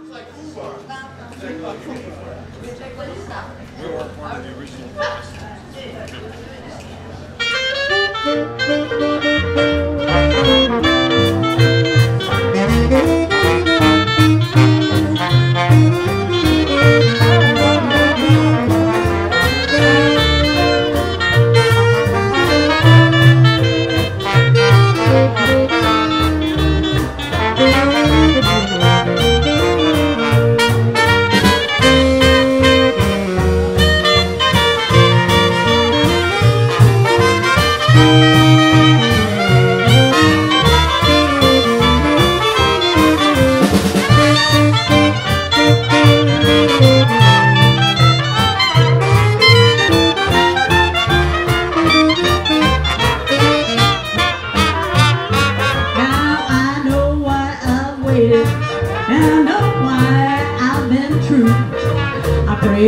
It's like Uber. Take a look at Uber. We were part of the original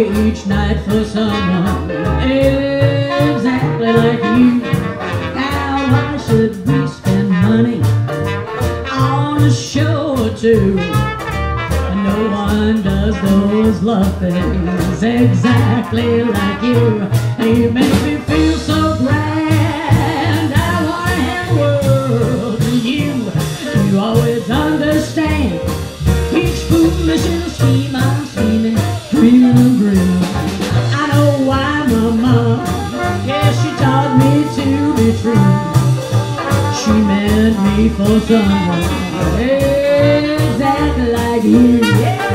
each night for someone exactly like you. Now why should we spend money on a show or two? No one does those love things exactly like you. And you make me feel so grand. I want to have the world to you. You always understand each foolish little scheme I'm scheming, dreaming. She meant me for someone exactly like you.